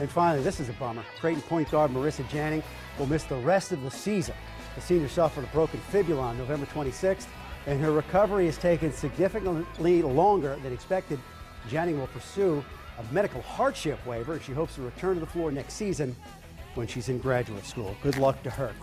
And finally, this is a bummer. Creighton point guard Marissa Janning will miss the rest of the season. The senior suffered a broken fibula on November 26th, and her recovery has taken significantly longer than expected. Janning will pursue a medical hardship waiver. She hopes to return to the floor next season when she's in graduate school. Good luck to her.